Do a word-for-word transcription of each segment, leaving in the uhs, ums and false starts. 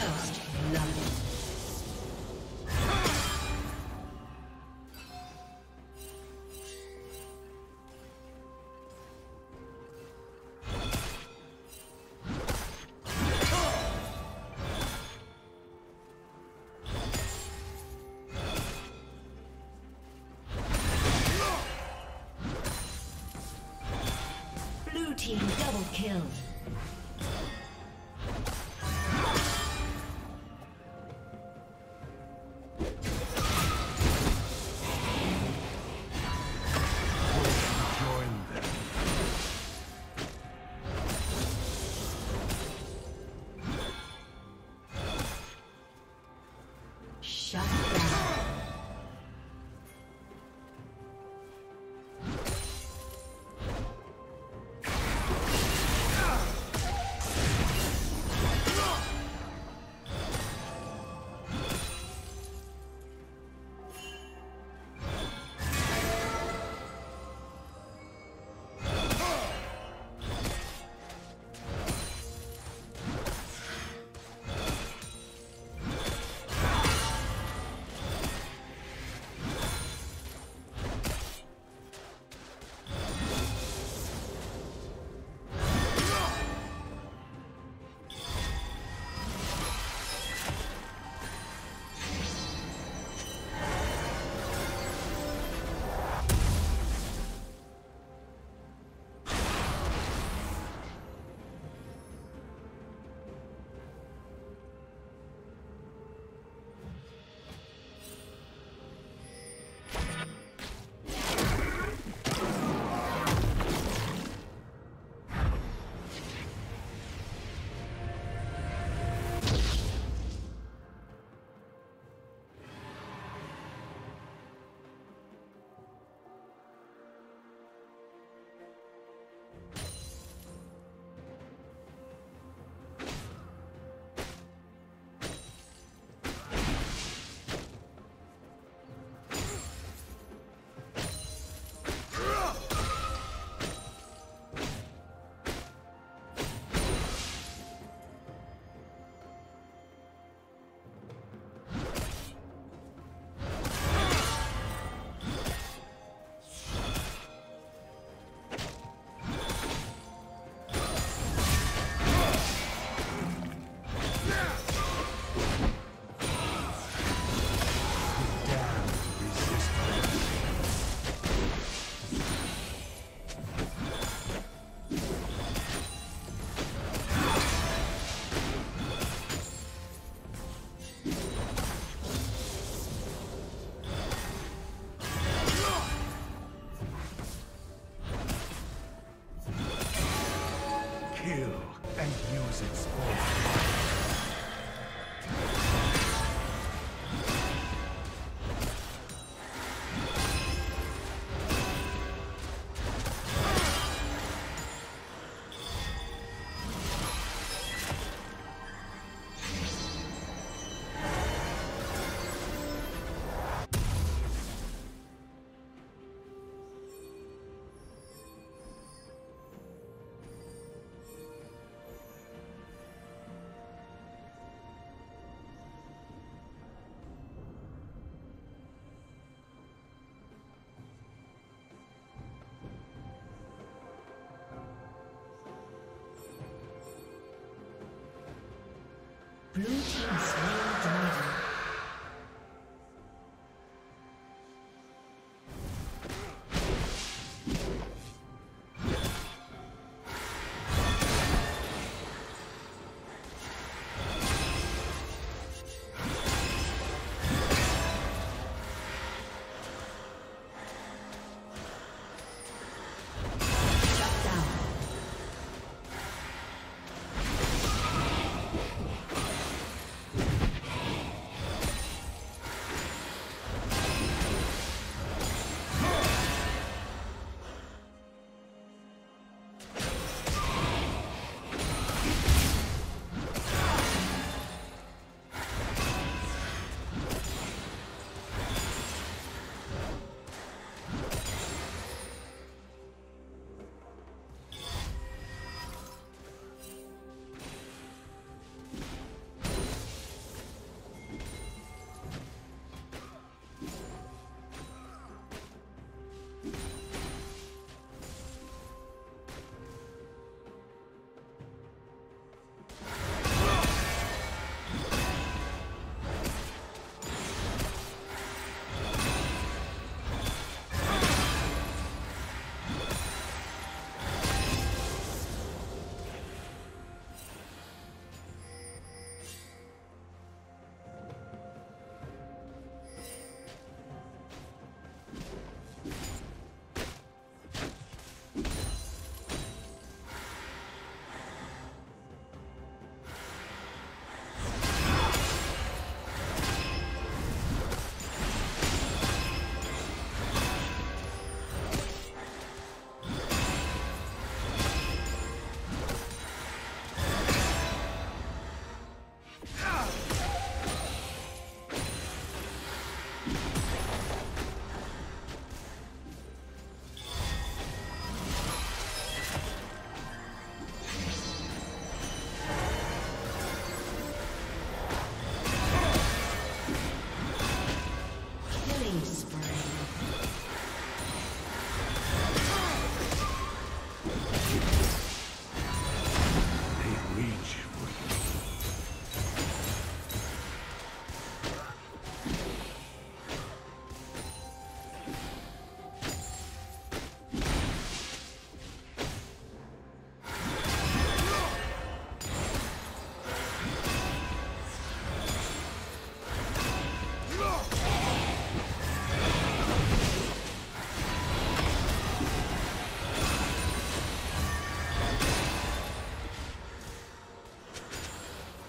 First, love. Team double kill. Blue team slain dragon.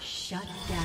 Shut down.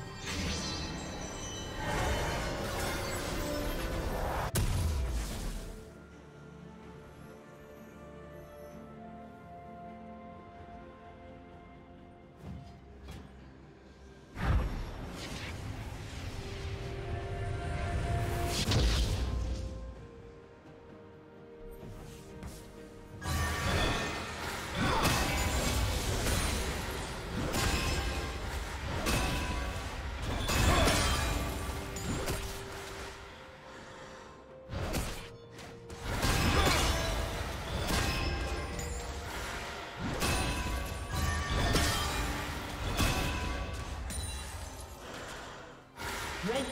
Red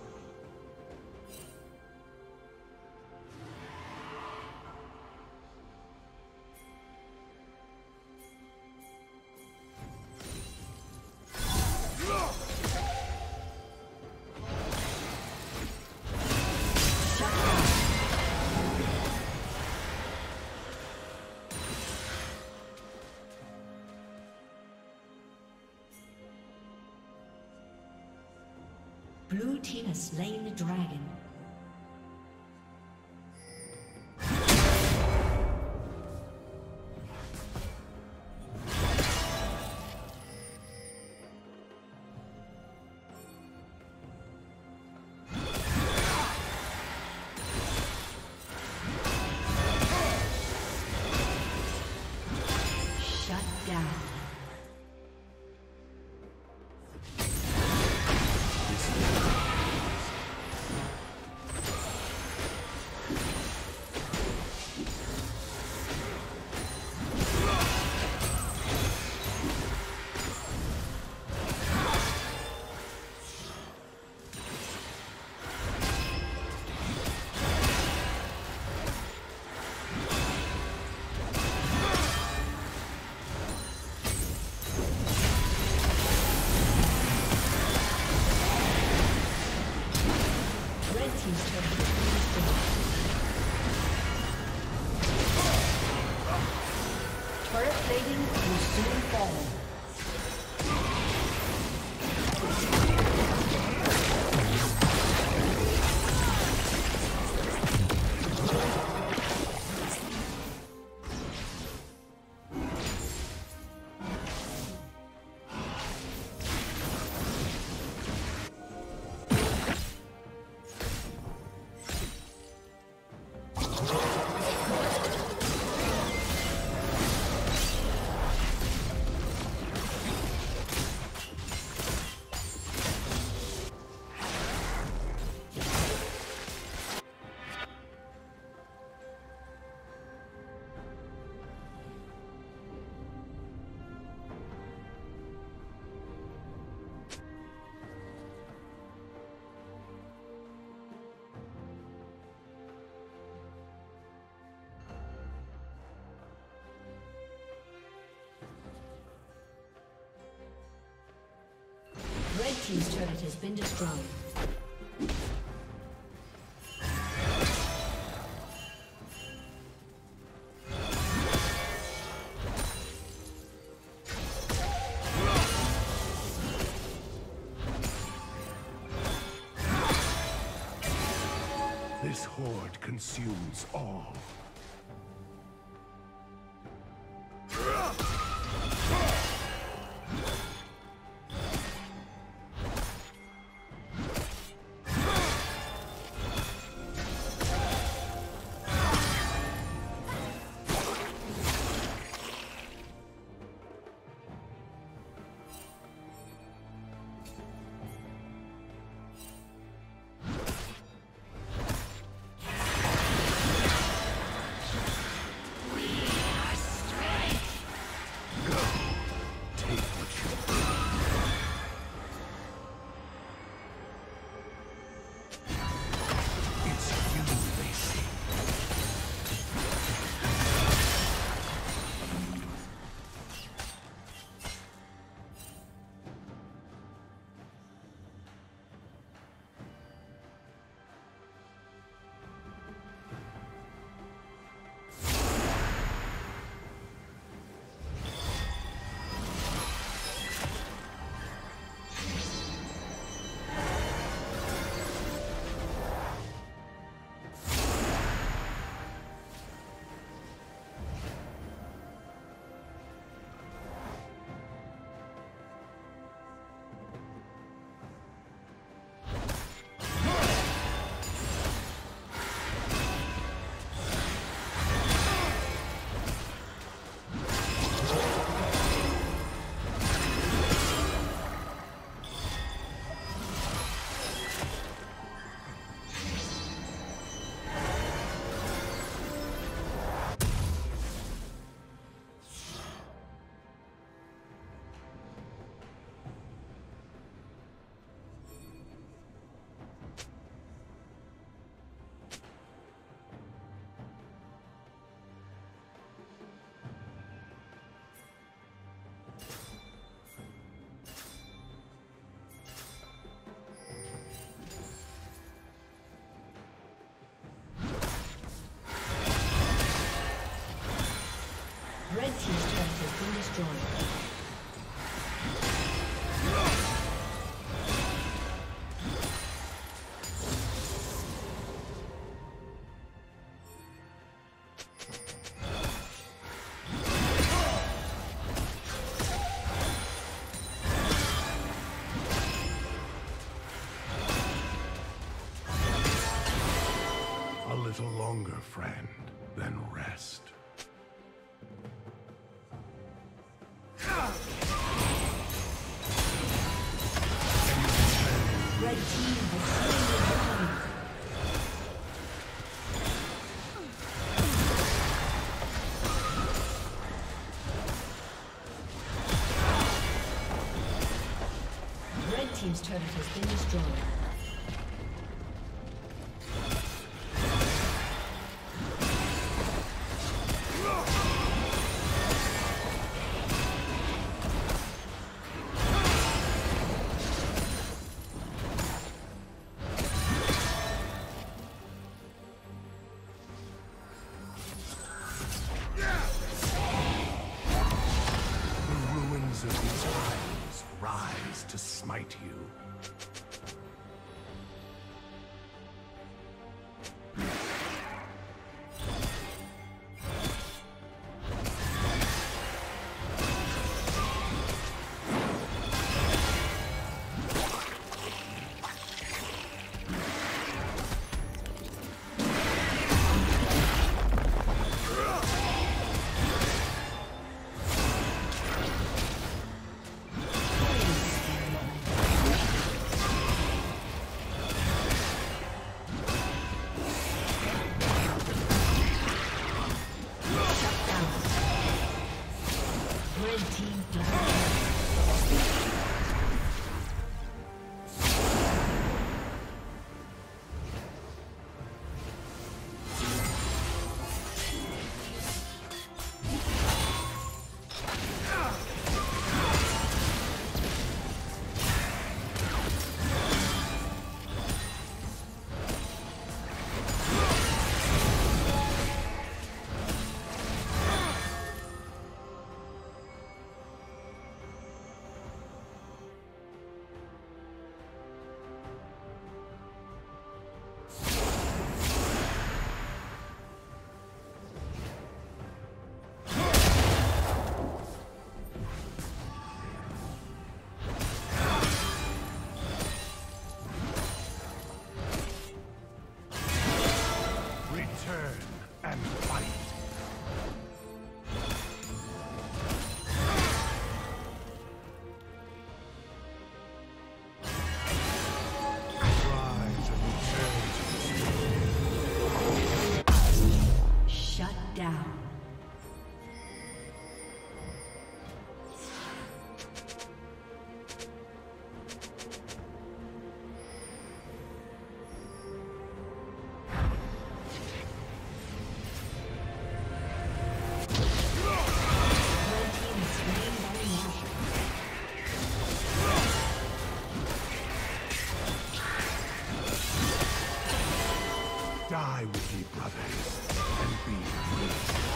Blue team has slain the dragon. team's turret has been destroyed. This horde consumes all. His turret has been destroyed. A little longer, friend, then rest. Team's turret has been destroyed. The ruins of these fires rise to smite you. Die with ye, brothers, and be free.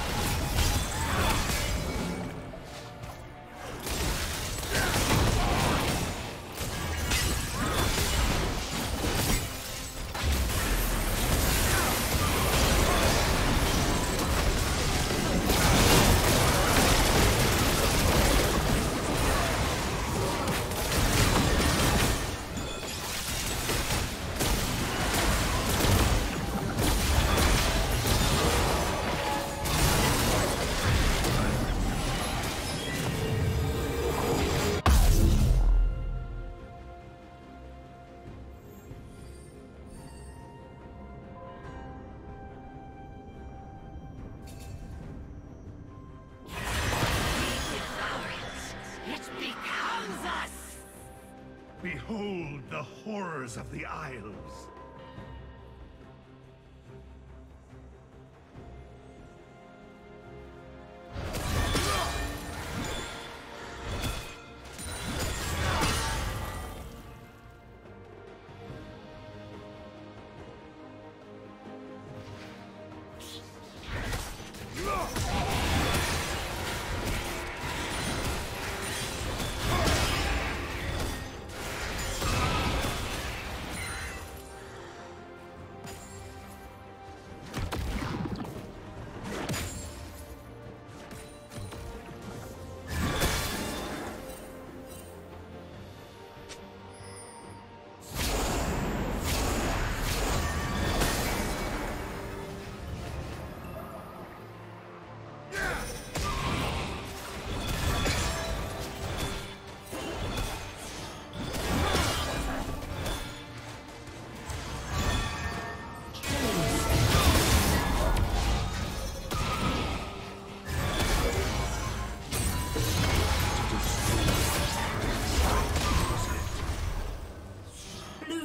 Behold the horrors of the Isles!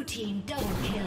Team double kill.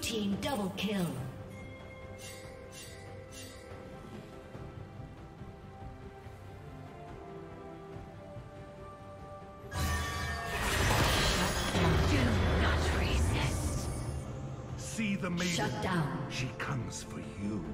Team double kill. Do not resist. See the maiden. Shut down. She comes for you.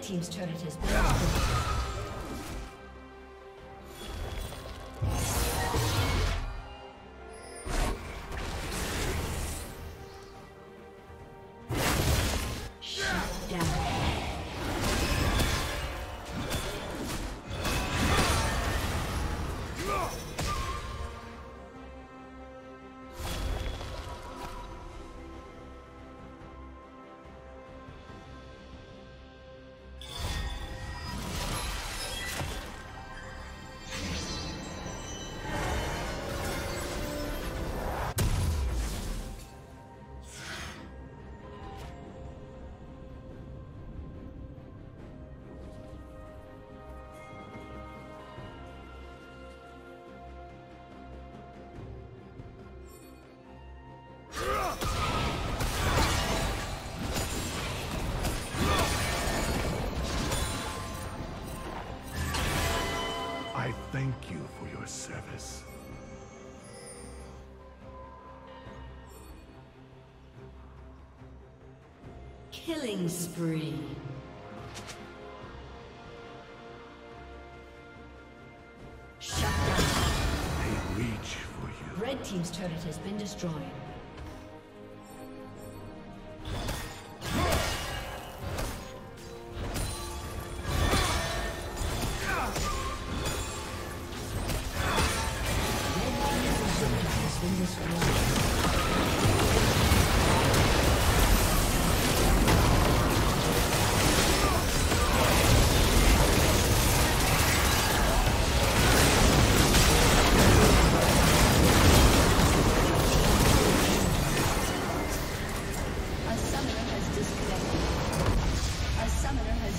Red team's turret has been destroyed. Thank you for your service. Killing spree. Shut down. They reach for you. Red team's turret has been destroyed.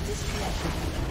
Disconnected.